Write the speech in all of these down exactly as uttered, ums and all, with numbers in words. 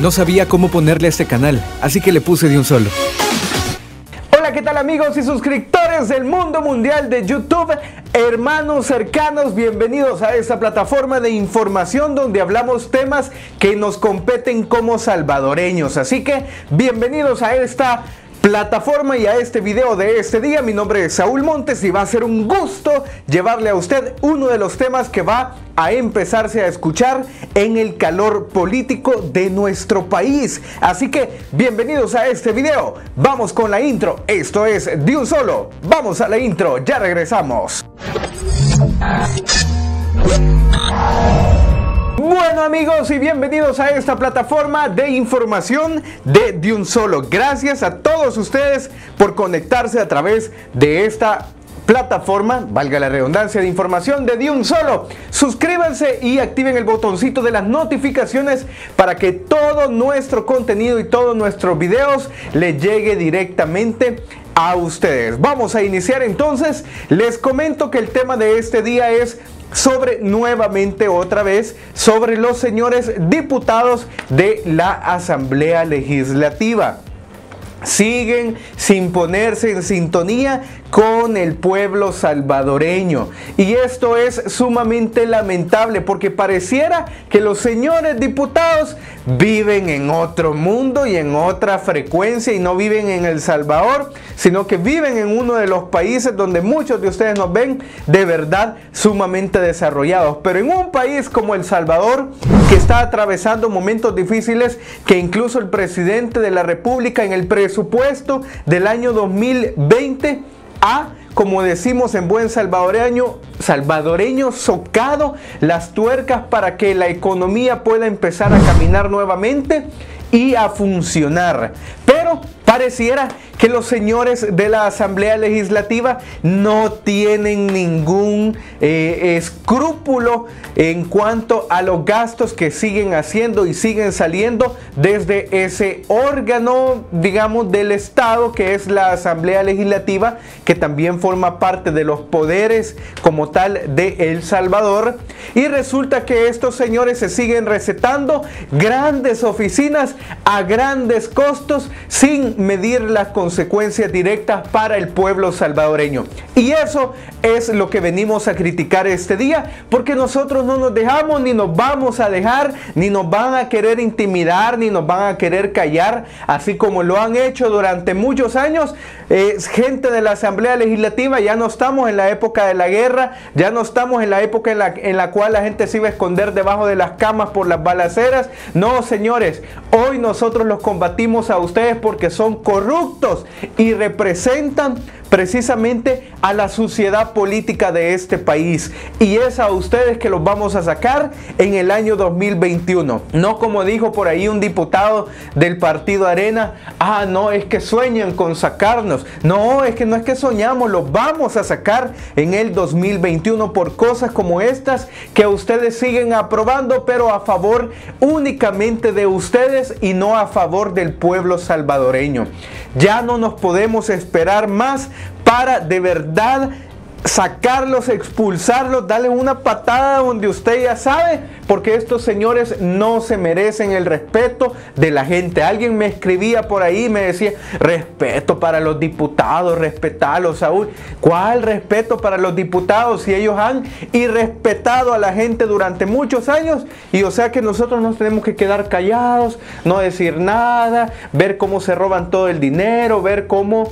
No sabía cómo ponerle a este canal, así que le puse De Un Solo. Hola, ¿qué tal amigos y suscriptores del mundo mundial de YouTube? Hermanos cercanos, bienvenidos a esta plataforma de información donde hablamos temas que nos competen como salvadoreños. Así que bienvenidos a esta plataforma y a este video de este día. Mi nombre es Saúl Montes y va a ser un gusto llevarle a usted uno de los temas que va a empezarse a escuchar en el calor político de nuestro país. Así que bienvenidos a este video, vamos con la intro. Esto es De Un Solo, vamos a la intro, ya regresamos. Bueno amigos y bienvenidos a esta plataforma de información de De Un Solo. Gracias a todos ustedes por conectarse a través de esta plataforma, valga la redundancia, de información de De Un Solo. Suscríbanse y activen el botoncito de las notificaciones para que todo nuestro contenido y todos nuestros videos les llegue directamente a ustedes. Vamos a iniciar entonces. Les comento que el tema de este día es sobre, nuevamente otra vez, sobre los señores diputados de la Asamblea Legislativa. Siguen sin ponerse en sintonía con el pueblo salvadoreño. Y esto es sumamente lamentable porque pareciera que los señores diputados viven en otro mundo y en otra frecuencia y no viven en El Salvador, sino que viven en uno de los países donde muchos de ustedes nos ven de verdad sumamente desarrollados. Pero en un país como El Salvador, que está atravesando momentos difíciles, que incluso el presidente de la República en el presupuesto del año dos mil veinte ha, como decimos en buen salvadoreño, salvadoreño socado las tuercas para que la economía pueda empezar a caminar nuevamente y a funcionar. Pero pareciera que los señores de la Asamblea Legislativa no tienen ningún eh, escrúpulo en cuanto a los gastos que siguen haciendo y siguen saliendo desde ese órgano, digamos, del Estado, que es la Asamblea Legislativa, que también forma parte de los poderes como tal de El Salvador. Y resulta que estos señores se siguen recetando grandes oficinas a grandes costos sin medir las consecuencias directas para el pueblo salvadoreño. Y eso es lo que venimos a criticar este día, porque nosotros no nos dejamos, ni nos vamos a dejar, ni nos van a querer intimidar, ni nos van a querer callar, así como lo han hecho durante muchos años. Eh, gente de la Asamblea Legislativa, ya no estamos en la época de la guerra, ya no estamos en la época en la, en la cual la gente se iba a esconder debajo de las camas por las balaceras. No, señores, hoy nosotros los combatimos a ustedes porque son corruptos y representan precisamente a la sociedad política de este país, y es a ustedes que los vamos a sacar en el año dos mil veintiuno. No como dijo por ahí un diputado del partido Arena, ah no, es que sueñan con sacarnos. No, es que no es que soñamos, los vamos a sacar en el dos mil veintiuno por cosas como estas que ustedes siguen aprobando, pero a favor únicamente de ustedes y no a favor del pueblo salvadoreño. Ya no nos podemos esperar más para de verdad sacarlos, expulsarlos, darles una patada donde usted ya sabe, porque estos señores no se merecen el respeto de la gente. Alguien me escribía por ahí, me decía, respeto para los diputados, respetarlos, Saúl. ¿Cuál respeto para los diputados si ellos han irrespetado a la gente durante muchos años? Y o sea que nosotros nos tenemos que quedar callados, no decir nada, ver cómo se roban todo el dinero, ver cómo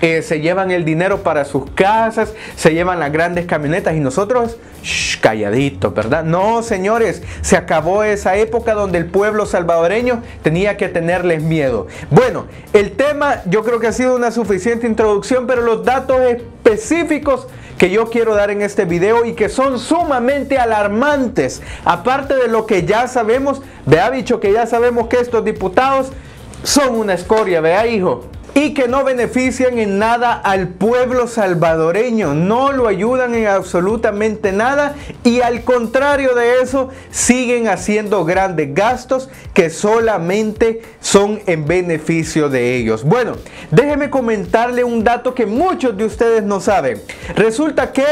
Eh, se llevan el dinero para sus casas, se llevan las grandes camionetas y nosotros shh, calladitos, ¿verdad? No, señores, se acabó esa época donde el pueblo salvadoreño tenía que tenerles miedo. Bueno, el tema yo creo que ha sido una suficiente introducción, pero los datos específicos que yo quiero dar en este video y que son sumamente alarmantes, aparte de lo que ya sabemos, vea bicho, que ya sabemos que estos diputados son una escoria, vea hijo, y que no benefician en nada al pueblo salvadoreño, no lo ayudan en absolutamente nada, y al contrario de eso siguen haciendo grandes gastos que solamente son en beneficio de ellos. Bueno, déjeme comentarle un dato que muchos de ustedes no saben. Resulta que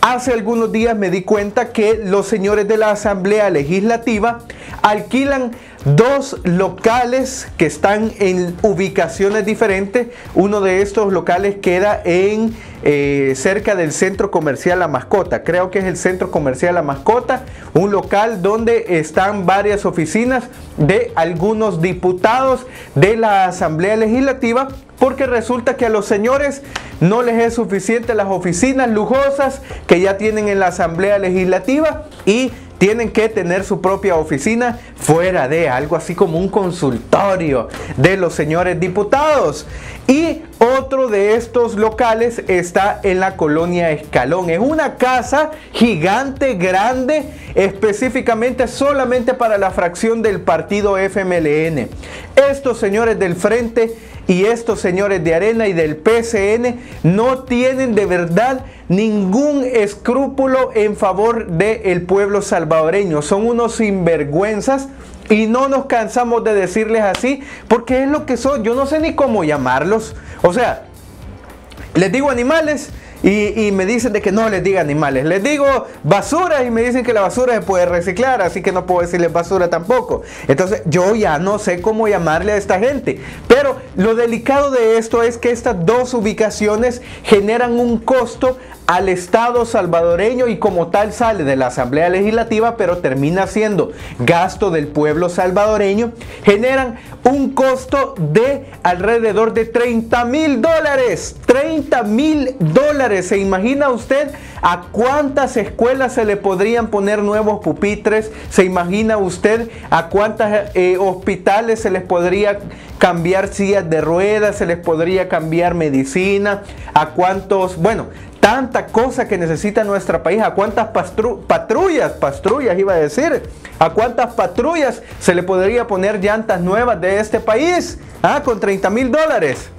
hace algunos días me di cuenta que los señores de la Asamblea Legislativa alquilan dos locales que están en ubicaciones diferentes. Uno de estos locales queda en eh, cerca del centro comercial La Mascota, creo que es el centro comercial La Mascota, un local donde están varias oficinas de algunos diputados de la Asamblea Legislativa, porque resulta que a los señores no les es suficiente las oficinas lujosas que ya tienen en la Asamblea Legislativa y tienen que tener su propia oficina fuera de, algo así como un consultorio de los señores diputados. Y otro de estos locales está en la colonia Escalón. Es una casa gigante, grande, específicamente solamente para la fracción del partido F M L N. Estos señores del Frente y estos señores de Arena y del P C N no tienen de verdad ningún escrúpulo en favor del pueblo salvadoreño. Son unos sinvergüenzas y no nos cansamos de decirles así, porque es lo que son. Yo no sé ni cómo llamarlos. O sea, les digo animales y, y me dicen de que no les diga animales. Les digo basura y me dicen que la basura se puede reciclar, así que no puedo decirles basura tampoco. Entonces yo ya no sé cómo llamarle a esta gente. Pero lo delicado de esto es que estas dos ubicaciones generan un costo al Estado salvadoreño y como tal sale de la Asamblea Legislativa, pero termina siendo gasto del pueblo salvadoreño. Generan un costo de alrededor de treinta mil dólares. treinta mil dólares. ¿Se imagina usted a cuántas escuelas se le podrían poner nuevos pupitres? ¿Se imagina usted a cuántos eh, hospitales se les podría cambiar sillas de ruedas? ¿Se les podría cambiar medicina? ¿A cuántos? Bueno, tanta cosa que necesita nuestro país, a cuántas patrullas, patrullas iba a decir, a cuántas patrullas se le podría poner llantas nuevas de este país, ¿ah? Con treinta mil dólares.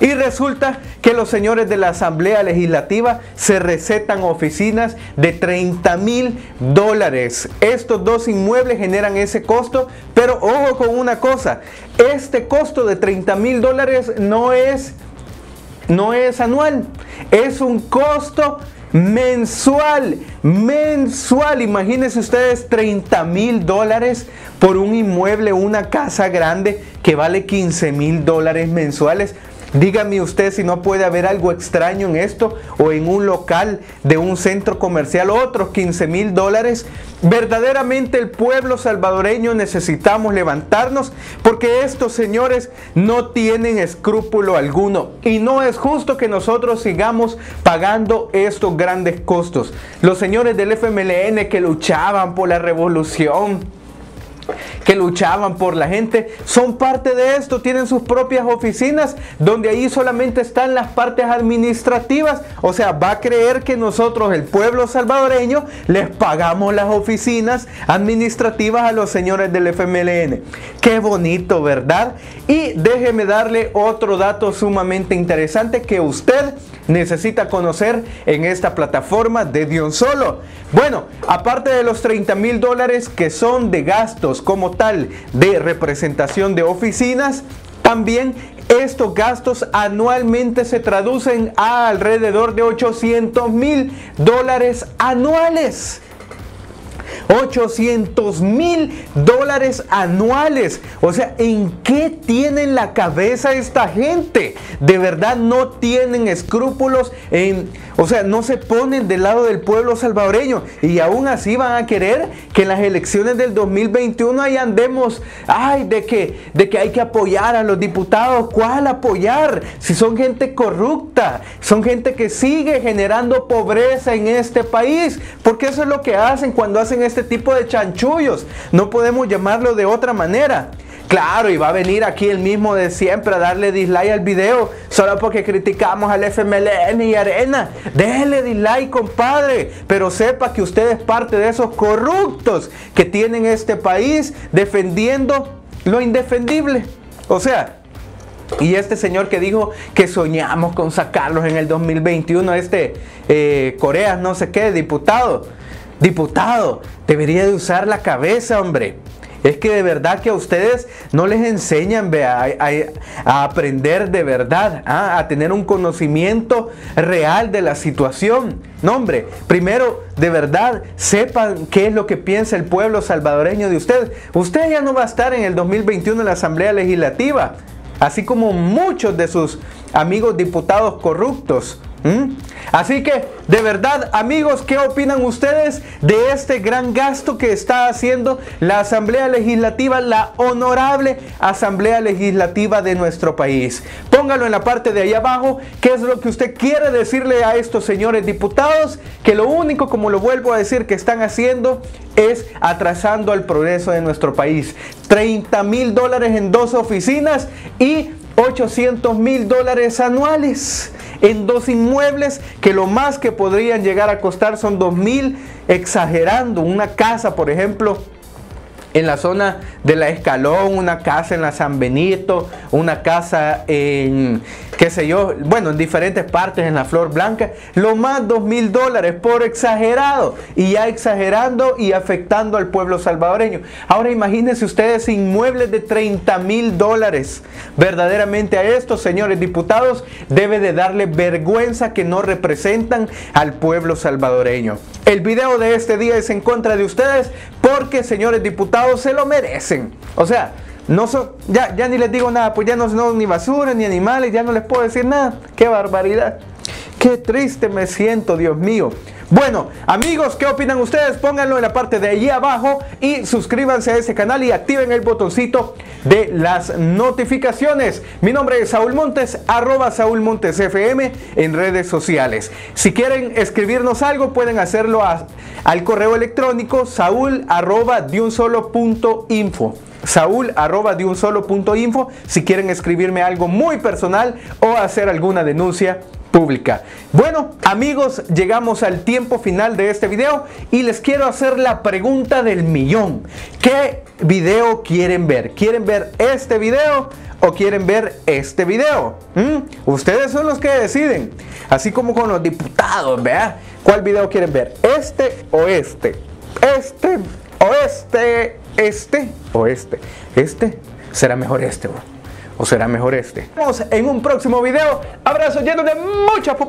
Y resulta que los señores de la Asamblea Legislativa se recetan oficinas de treinta mil dólares. Estos dos inmuebles generan ese costo, pero ojo con una cosa, este costo de treinta mil dólares no es... no es anual, es un costo mensual, mensual. Imagínense ustedes treinta mil dólares por un inmueble, una casa grande que vale quince mil dólares mensuales. Dígame usted si no puede haber algo extraño en esto, o en un local de un centro comercial otros quince mil dólares. Verdaderamente el pueblo salvadoreño necesitamos levantarnos, porque estos señores no tienen escrúpulo alguno y no es justo que nosotros sigamos pagando estos grandes costos. Los señores del F M L N que luchaban por la revolución, que luchaban por la gente, son parte de esto, tienen sus propias oficinas donde ahí solamente están las partes administrativas. O sea, va a creer que nosotros, el pueblo salvadoreño, les pagamos las oficinas administrativas a los señores del F M L N. Qué bonito, ¿verdad? Y déjeme darle otro dato sumamente interesante que usted necesita conocer en esta plataforma de De Un Solo. Bueno, aparte de los treinta mil dólares que son de gastos como tal de representación de oficinas, también estos gastos anualmente se traducen a alrededor de ochocientos mil dólares anuales. ochocientos mil dólares anuales. O sea, ¿en qué tienen la cabeza esta gente? De verdad no tienen escrúpulos, en, o sea, no se ponen del lado del pueblo salvadoreño, y aún así van a querer que en las elecciones del dos mil veintiuno ahí andemos, ay, de que, de que hay que apoyar a los diputados. ¿Cuál apoyar? Si son gente corrupta, son gente que sigue generando pobreza en este país, porque eso es lo que hacen cuando hacen este tipo de chanchullos. No podemos llamarlo de otra manera. Claro, y va a venir aquí el mismo de siempre a darle dislike al video solo porque criticamos al F M L N y Arena. Déjele dislike, compadre, pero sepa que usted es parte de esos corruptos que tienen este país defendiendo lo indefendible. O sea, y este señor que dijo que soñamos con sacarlos en el dos mil veintiuno, este eh, Corea, no sé qué, diputado Diputado, debería de usar la cabeza, hombre. Es que de verdad que a ustedes no les enseñan a, a, a aprender de verdad, ¿ah? A tener un conocimiento real de la situación. No, hombre, primero, de verdad, sepan qué es lo que piensa el pueblo salvadoreño de ustedes. Usted ya no va a estar en el dos mil veintiuno en la Asamblea Legislativa, así como muchos de sus amigos diputados corruptos. ¿Mm? Así que, de verdad, amigos, ¿qué opinan ustedes de este gran gasto que está haciendo la Asamblea Legislativa, la honorable Asamblea Legislativa de nuestro país? Póngalo en la parte de ahí abajo, qué es lo que usted quiere decirle a estos señores diputados, que lo único, como lo vuelvo a decir, que están haciendo es atrasando al progreso de nuestro país. treinta mil dólares en dos oficinas y ochocientos mil dólares anuales en dos inmuebles, que lo más que podrían llegar a costar son dos mil, exagerando, una casa, por ejemplo, en la zona de La Escalón, una casa en la San Benito, una casa en, qué sé yo, bueno, en diferentes partes, en la Flor Blanca, lo más dos mil dólares por exagerado, y ya exagerando y afectando al pueblo salvadoreño. Ahora imagínense ustedes inmuebles de treinta mil dólares. Verdaderamente a estos señores diputados debe de darle vergüenza que no representan al pueblo salvadoreño. El video de este día es en contra de ustedes porque, señores diputados, se lo merecen. O sea, no son, ya, ya ni les digo nada, pues ya no son ni basura ni animales, ya no les puedo decir nada. Qué barbaridad, qué triste me siento, Dios mío. Bueno, amigos, ¿qué opinan ustedes? Pónganlo en la parte de allí abajo y suscríbanse a ese canal y activen el botoncito de las notificaciones. Mi nombre es Saúl Montes, arroba Saúl Montes F M en redes sociales. Si quieren escribirnos algo, pueden hacerlo a, al correo electrónico saúl arroba de un solo punto info. Saúl arroba de un solo punto info si quieren escribirme algo muy personal o hacer alguna denuncia pública. Bueno, amigos, llegamos al tiempo final de este video y les quiero hacer la pregunta del millón. ¿Qué video quieren ver? ¿Quieren ver este video o quieren ver este video? ¿Mm? Ustedes son los que deciden. Así como con los diputados, ¿verdad? ¿Cuál video quieren ver? ¿Este o este? ¿Este o este? ¿Este o este? ¿Este? ¿Será mejor este, bro? ¿O será mejor este? Nos vemos en un próximo video. Abrazos llenos de mucha